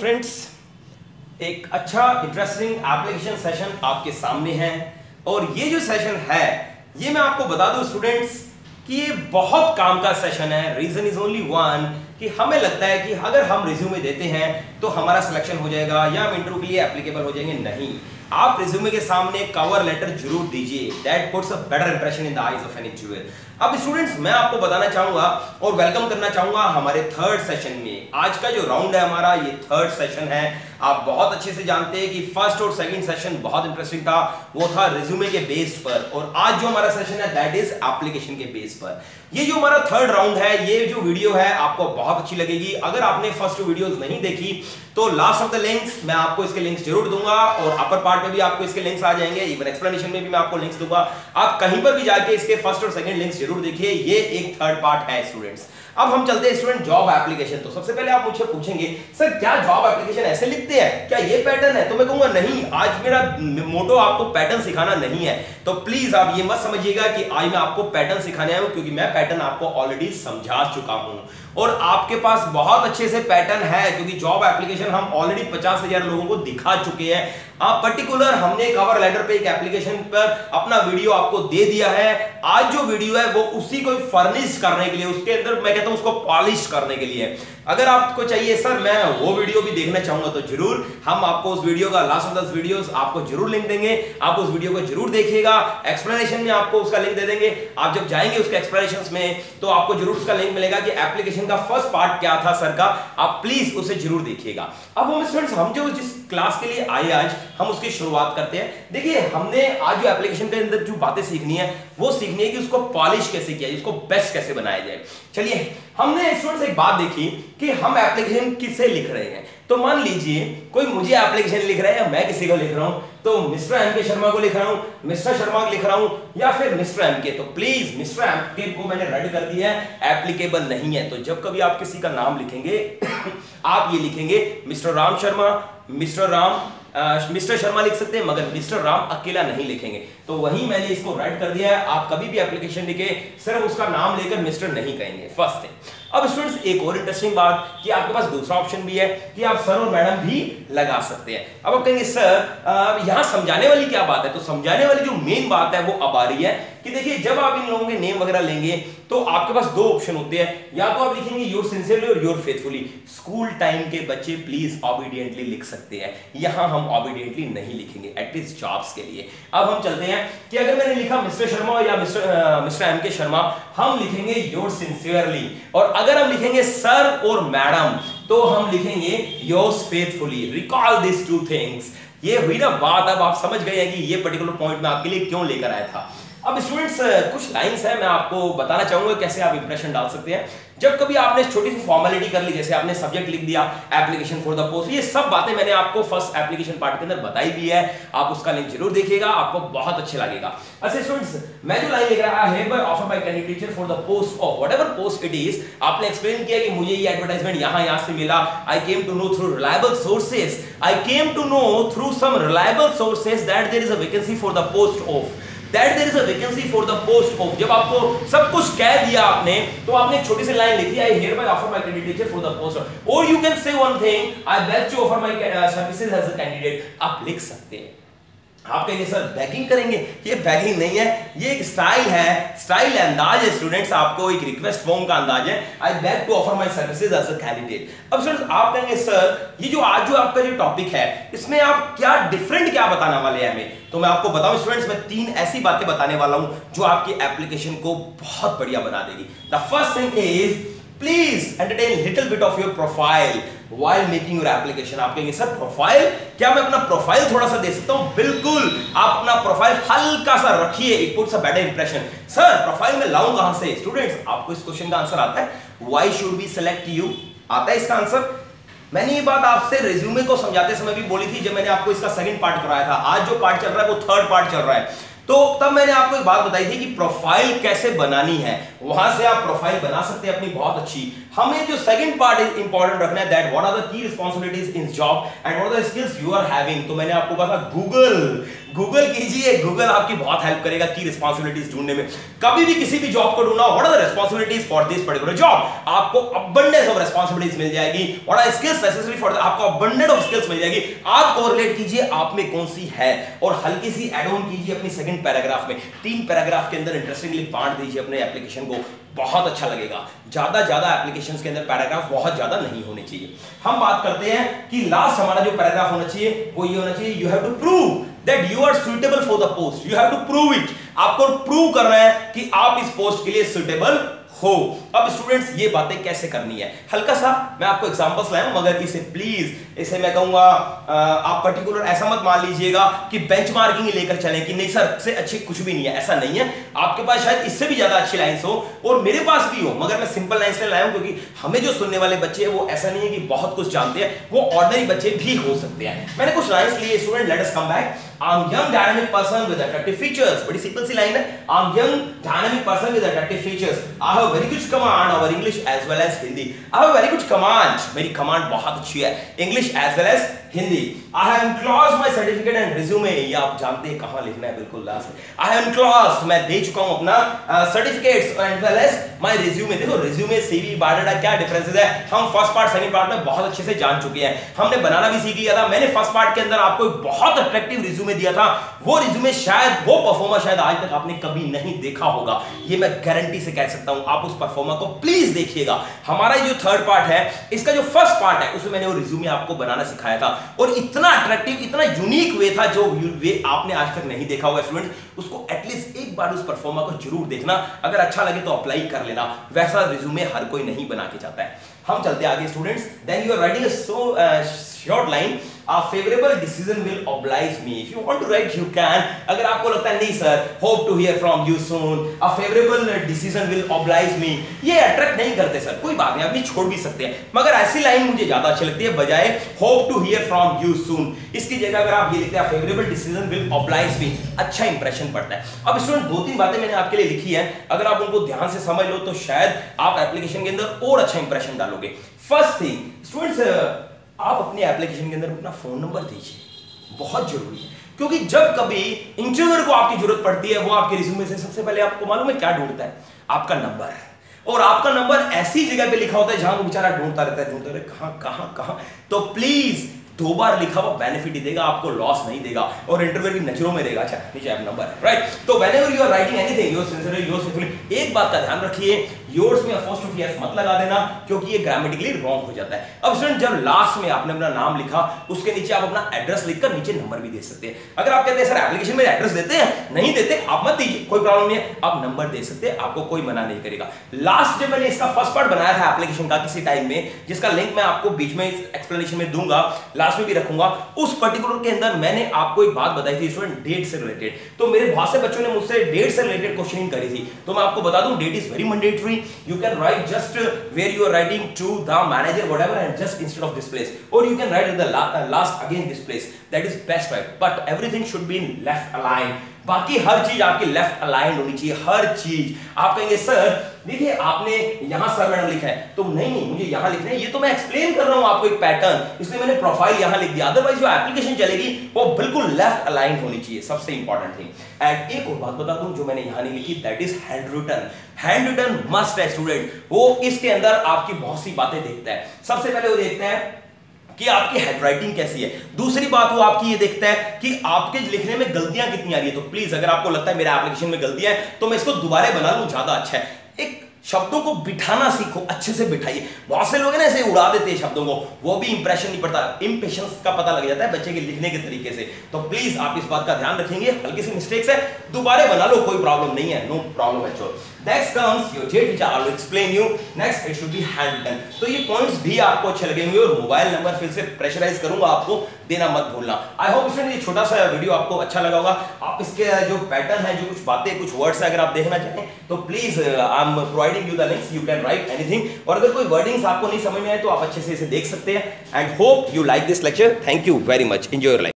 Friends, एक अच्छा interesting application session आपके सामने है और ये जो सेशन है ये मैं आपको बता दूं स्टूडेंट्स कि ये बहुत काम का सेशन है। रीजन इज ओनली वन कि हमें लगता है कि अगर हम रिज्यूमे देते हैं तो हमारा सिलेक्शन हो जाएगा या हम इंटरव्यू के लिए एप्लीकेबल हो जाएंगे। नहीं, आप रिज्यूमे के सामने कवर लेटर जरूर दीजिए, that puts a better impression in the eyes of an interviewer. अब स्टूडेंट्स मैं आपको बताना चाहूंगा और वेलकम करना चाहूंगा हमारे थर्ड सेशन में। आज का जो राउंड है हमारा ये थर्ड सेशन है। आप बहुत अच्छे से जानते हैं कि फर्स्ट और सेकंड सेशन बहुत इंटरेस्टिंग था, वो था रिज्यूमे के बेस पर, और आज जो हमारा सेशन है दैट इज एप्लीकेशन के बेस पर। ये जो हमारा थर्ड राउंड है, ये जो वीडियो है आपको बहुत अच्छी लगेगी। अगर आपने फर्स्ट वीडियो नहीं देखी तो लास्ट ऑफ द लिंक्स मैं आपको इसके लिंक्स जरूर दूंगा और अपर पार्ट में भी आपको इसके लिंक्स आ जाएंगे, इवन एक्सप्लेनेशन में भी मैं आपको लिंक्स दूंगा। आप कहीं पर भी जाके इसके फर्स्ट और सेकंड लिंक्स जरूर देखिए। ये एक थर्ड पार्ट है स्टूडेंट्स। अब हम चलते हैं स्टूडेंट जॉब एप्लीकेशन। तो सबसे पहले आप मुझसे पूछेंगे सर क्या जॉब एप्लीकेशन ऐसे लिखते हैं, क्या ये पैटर्न है? तो मैं कहूंगा नहीं, आज मेरा मोटो आपको पैटर्न सिखाना नहीं है, तो प्लीज आप ये मत समझिएगा कि आज मैं आपको पैटर्न सिखाने आया हूं, क्योंकि मैं पैटर्न आपको ऑलरेडी समझा चुका हूं और आपके पास बहुत अच्छे से पैटर्न है, क्योंकि जॉब एप्लीकेशन हम ऑलरेडी 50,000 लोगों को दिखा चुके हैं। आप पर्टिकुलर हमने कवर लेटर पे एक एप्लीकेशन पर अपना वीडियो आपको दे दिया है। आज जो वीडियो है वो उसी को फर्निश करने के लिए, उसके अंदर मैं कहता हूं उसको पॉलिश करने के लिए। अगर आपको चाहिए सर मैं वो वीडियो भी देखना चाहूंगा तो जरूर हम आपको उस वीडियो का लास्ट ऑफ 10 वीडियोस आपको जरूर लिंक देंगे, आप उस वीडियो को जरूर देखिएगा। एक्सप्लेनेशन में आपको उसका लिंक दे देंगे, आप जब जाएंगे उसके एक्सप्लेनेशन में तो आपको जरूर उसका लिंक मिलेगा कि एप्लीकेशन का फर्स्ट पार्ट क्या था सर का, आप प्लीज उसे जरूर देखिएगा। अब हम स्टूडेंट्स हम जो जिस क्लास के लिए आए आज हम उसकी शुरुआत करते हैं। देखिए हमने आज जो एप्लीकेशन के अंदर जो बातें सीखनी है वो सीखनी है कि उसको पॉलिश कैसे किया जाए, उसको बेस्ट कैसे बनाया जाए। चलिए हमने स्टूडेंट्स एक बात देखी कि हम एप्लीकेशन किसे लिख रहे हैं। तो मान लीजिए कोई मुझे एप्लीकेशन लिख रहा है या मैं किसी को लिख रहा हूं, तो मिस्टर एम के शर्मा को लिख रहा हूं, मिस्टर शर्मा को लिख रहा हूं या फिर मिस्टर एम के, तो प्लीज मिस्टर एम के को मैंने रेड कर दिया है, एप्लीकेबल नहीं है। तो जब कभी आप किसी का नाम लिखेंगे आप ये लिखेंगे mister Ram Sharma, mister Ram, mister Sharma लिख सकते हैं, मगर मिस्टर राम अकेला नहीं लिखेंगे। तो वही मैंने इसको रेड कर दिया है। आप कभी भी एप्लीकेशन लिखे सिर्फ उसका नाम लेकर मिस्टर नहीं कहेंगे, फर्स्ट थिंग। अब स्टूडेंट्स एक और इंटरेस्टिंग बात कि आपके पास दूसरा ऑप्शन भी है कि आप सर और मैडम भी लगा सकते हैं। अब आप कहेंगे सर यहां समझाने वाली क्या बात है, तो समझाने वाली जो मेन बात है वो अब आ रही है कि देखिए जब आप इन लोगों के नेम वगैरह लेंगे तो आपके पास दो ऑप्शन होते हैं, या तो आप लिखेंगे योर सिंसियरली और योर फेथफुली। स्कूल टाइम के बच्चे प्लीज ऑबिडियंटली लिख सकते हैं, यहां हम ऑबिडियंटली नहीं लिखेंगे, एटलीस्ट जॉब्स के लिए। अब हम चलते हैं कि अगर मैंने लिखा मिस्टर शर्मा या मिस्टर एम के शर्मा, हम लिखेंगे योर सिंसियरली, और अगर हम लिखेंगे सर और मैडम तो हम लिखेंगे yours faithfully. Recall this two things. ये हुई ना बात, अब आप समझ गए हैं कि ये पर्टिकुलर पॉइंट मैं आपके लिए क्यों लेकर आया था। अब स्टूडेंट्स कुछ लाइंस हैं, मैं आपको बताना चाहूंगा कैसे आप इंप्रेशन डाल सकते हैं। जब कभी आपने छोटी सी फॉर्मेलिटी कर ली, जैसे आपने सब्जेक्ट लिख दिया एप्लीकेशन फॉर द पोस्ट, ये सब बातें मैंने आपको फर्स्ट एप्लीकेशन पार्ट के अंदर बताई भी है, आप उसका लिंक जरूर देखिएगा, आपको बहुत अच्छे लगेगा। अच्छा स्टूडेंट्स मैं जो लाइन लिख रहा है hereby offer by candidate teacher for the post of whatever post it is, आपने एक्सप्लेन किया कि मुझे ये एडवर्टाइजमेंट यहां से मिला, I came to know through reliable sources, I came to know through some reliable sources that there is a vacancy for the post of That there is a vacancy for the post of। जब आपको सब कुछ कह दिया आपने तो आपने छोटी सी लाइन लिखी I hereby offer my candidature for the post, or you can say one thing I beg to offer my services as a candidate। आप लिख सकते हैं। आप कहेंगे सर बैगिंग करेंगे, ये बैगिंग नहीं है, ये एक स्टाइल है, स्टाइल अंदाज है स्टूडेंट्स, आपको एक रिक्वेस्ट फॉर्म का अंदाज है। I beg to offer my services as a candidate. अब स्टूडेंट्स आप कहेंगे सर ये जो आज जो आपका जो टॉपिक है इसमें आप क्या डिफरेंट क्या बताने वाले हैं हमें, तो मैं आपको बताऊं स्टूडेंट्स मैं 3 ऐसी बातें बताने वाला हूं जो आपकी एप्लीकेशन को बहुत बढ़िया बना देगी। The first thing is please entertain little bit of your profile While making your application। आप कहेंगे सर प्रोफाइल, क्या मैं अपना प्रोफाइल थोड़ा सा दे सकता हूं? बिल्कुल, आप अपना प्रोफाइल हल्का सा रखिए, it puts a better impression. Sir profile में लाऊं कहां से? स्टूडेंट्स आपको इस क्वेश्चन का आंसर आता है, why should we select you, आता है इसका आंसर। मैंने ये बात आपसे रिज्यूमे को समझाते समय भी बोली थी जब मैंने आपको इसका सेकंड पार्ट कराया था। आज जो पार्ट चल रहा है वो थर्ड पार्ट चल रहा है, तो तब मैंने आपको एक बात बताई थी कि प्रोफाइल कैसे बनानी है, वहां से आप प्रोफाइल बना सकते हैं अपनी बहुत अच्छी। हमें जो सेकंड पार्ट इज इंपॉर्टेंट रखना है that what are the key responsibilities in job and what are the skills you are having. तो मैंने आपको कहा था गूगल कीजिए, गूगल आपकी बहुत हेल्प करेगा की रिस्पांसिबिलिटीज ढूंढने में। कभी भी किसी भी जॉब को ढूंढना, what are the responsibilities for this particular job, आपको अबंडेंस ऑफ रिस्पांसिबिलिटीज मिल जाएगी। What are skills necessary for, आपको अबंडेंस ऑफ स्किल्स मिल जाएगी। आप कोरिलेट कीजिए आप में कौन सी है और हल्की सी एड ऑन कीजिए अपनी सेकंड पैराग्राफ में। 3 पैराग्राफ के अंदर इंटरेस्टिंगली बांट दीजिए अपने एप्लीकेशन को, बहुत अच्छा लगेगा। ज्यादा एप्लीकेशंस के अंदर पैराग्राफ बहुत ज्यादा नहीं होने चाहिए। हम बात करते हैं कि लास्ट हमारा जो पैराग्राफ होना चाहिए वो ये होना चाहिए, you have to prove that you are suitable for the post. You have to prove it, आपको प्रूव करना है कि आप इस पोस्ट के लिए सुटेबल हो। अब स्टूडेंट्स ये बातें कैसे करनी है, हल्का सा मैं आपको एग्जांपल्स लाया हूं, मगर इसे प्लीज इसे मैं कहूंगा आप पर्टिकुलर ऐसा मत मान लीजिएगा कि बेंचमार्किंग ही लेकर चलें कि नहीं सर से अच्छी कुछ भी नहीं है, ऐसा नहीं है। आपके पास शायद इससे भी ज्यादा अच्छी लाइंस हो और मेरे पास भी हो, मगर मैं सिंपल लाइंस लाया हूं क्योंकि हमें जो सुनने वाले बच्चे हैं वो ऐसा नहीं है कि बहुत कुछ जानते हैं, वो ऑर्डिनरी बच्चे भी हो सकते हैं। मैंने कुछ लाइंस लिए student, let us come back. I am young dynamic person with attractive features, बड़ी सिंपल सी लाइन है। I am young dynamic person with attractive features, I have very good command over English as well as Hindi. I have very good command, मेरी command बहुत अच्छी है English as well as Hindi. I have enclosed my certificate and resume, ये आप जानते हैं कहां लिखना है, बिल्कुल लास्ट। आई हैव एनक्लोज्ड, मैं दे चुका हूं अपना certificates and well as my resume. देखो रिज्यूमे सीवी बायोडाटा क्या डिफरेंसेस है, हम फर्स्ट पार्ट सेकंड पार्ट में बहुत अच्छे से जान चुके हैं, हमने बनाना भी सीख लिया था। मैंने फर्स्ट पार्ट के अंदर आपको एक बहुत अट्रैक्टिव रिज्यूमे दिया था, वो रिज्यूमे शायद वो परफॉर्मर शायद आज तक आपने कभी नहीं देखा होगा, ये मैं गारंटी से कह सकता हूं। आप उस परफॉर्मर को प्लीज देखिएगा। हमारा ये जो थर्ड पार्ट है इसका जो फर्स्ट पार्ट है उसमें मैंने वो रिज्यूमे आपको बनाना सिखाया था और इतना अट्रैक्टिव इतना यूनिक वे था जो वे आपने आज तक नहीं देखा होगा। स्टूडेंट्स उसको एटलीस्ट एक बार उस परफॉर्मर को जरूर देखना, अगर अच्छा लगे तो अप्लाई कर लेना, वैसा रिज्यूमे हर कोई नहीं बना के जाता है। हम चलते आगे students. Then you are writing a short line, a favourable decision will oblige me. If you want to write you can, अगर आपको लगता है नहीं sir hope to hear from you soon, a favourable decision will oblige me, ये attract नहीं करते sir, कोई बात नहीं आप ये छोड़ भी सकते हैं, मगर ऐसी लाइन मुझे ज्यादा अच्छी लगती है बजाय hope to hear from you soon. इसकी जगह अगर आप ये लिखते हैं favourable decision will oblige me, अच्छा इंप्रेशन पड़ता है। अब स्टूडेंट 2-3 बातें मैंने आपके लिए लिखी हैं, अगर आप उनको ध्यान से समझ लो तो शायद आप एप्लीकेशन के अंदर और अच्छा इंप्रेशन डालोगे। फर्स्ट थिंग स्टूडेंट्स, आप अपने एप्लीकेशन के अंदर अपना फोन नंबर दीजिए, बहुत जरूरी है क्योंकि जब कभी इंटरव्यूअर को आपकी जरूरत पड़ती है वो आपके रिज्यूमे से सबसे पहले आपको मालूम है क्या ढूंढता है, आपका नंबर। और आपका नंबर ऐसी जगह पे लिखा होता है जहां वो बेचारा ढूंढता रहता है कहां। तो प्लीज 2 बार लिखा हुआ बेनिफिट ही देगा, आपको लॉस नहीं देगा और इंटरव्यूअर की नजरों में रहेगा अच्छा नीचे आप नंबर, राइट। तो whenever you are writing anything yours sincerely yours fully, एक बात का ध्यान रखिए योर्स में apostrophe s मत लगा देना क्योंकि ये ग्रामेटिकली रॉन्ग हो जाता है। अब स्टूडेंट जब लास्ट में आपने अपना नाम लिखा उसके नीचे आप अपना एड्रेस लिखकर नीचे नंबर भी दे सकते हैं। अगर आप कहते हैं सर एप्लीकेशन में एड्रेस देते हैं, नहीं देते आप मत दीजिए, कोई प्रॉब्लम नहीं है, आप नंबर दे सकते हैं, आपको कोई मना नहीं करेगा। लास्ट जब मैंने इसका फर्स्ट पार्ट बनाया था एप्लीकेशन का किसी टाइम में, जिसका लिंक मैं आपको बीच में एक्सप्लेनेशन में दूंगा, लास्ट में भी रखूंगा, उस पर्टिकुलर के अंदर मैंने आपको एक बात बताई थी स्टूडेंट डेट से रिलेटेड। तो मेरे बहुत से बच्चों ने मुझसे डेट से रिलेटेड क्वेश्चनिंग करी थी, तो मैं आपको बता दूं date is very mandatory. You can write just where you are writing to the manager whatever and just instead of this place, or you can write at the last again this place, that is best right, but everything should be in left align। बाकी हर चीज आपकी left aligned होनी चाहिए, हर चीज। आप कहेंगे sir देखिए आपने यहां सर मैडम लिखा है, तो नहीं मुझे यहां लिखना है, ये तो मैं एक्सप्लेन कर रहा हूं आपको एक पैटर्न, इसलिए मैंने प्रोफाइल यहां लिख दिया, अदरवाइज जो एप्लीकेशन चलेगी वो बिल्कुल लेफ्ट अलाइंड होनी चाहिए, सबसे इंपॉर्टेंट थिंग। एंड एक और बात बता दूं जो मैंने यहां नहीं लिखी, that is hand written. Hand written must है स्टूडेंट, वो इसके अंदर आपकी बहुत सी बातें देखता है। सबसे पहले वो देखता है कि आपकी हैंडराइटिंग कैसी है, दूसरी बात वो आपकी ये देखता है कि आपके लिखने में गलतियां कितनी आ रही है। तो प्लीज अगर आपको लगता है मेरा एप्लीकेशन में गलतियां हैं तो मैं इसको दोबारा बना लूं ज्यादा अच्छा है। एक शब्दों को बिठाना सीखो, अच्छे से बिठाइए। बहुत से लोग हैं ना ऐसे उड़ा देते हैं शब्दों को, वो भी इंप्रेशन नहीं पड़ता, इंपेशेंस का पता लग जाता है बच्चे के लिखने के तरीके से। तो प्लीज आप इस बात का ध्यान रखेंगे, हल्की सी मिस्टेक्स है दोबारा बना लो, कोई प्रॉब्लम नहीं है, no problem at all. Next comes your date which I will explain you, next it should be handwritten। तो ये पॉइंट्स भी आपको अच्छे लगेंगे। और मोबाइल नंबर फिर से प्रेशराइज करूंगा आपको देना मत भूलना। आई होप फ्रेंड्स ये छोटा सा वीडियो आपको अच्छा लगा होगा। आप इसके जो पैटर्न है जो कुछ बातें कुछ वर्ड्स है अगर आप देखना चाहें तो please I am providing you the links, you can write anything. और अगर कोई वर्डिंग्स आपको नहीं समझ में आए तो आप अच्छे से इसे देख सकते हैं। And hope you like this lecture, thank you very much, enjoy your life.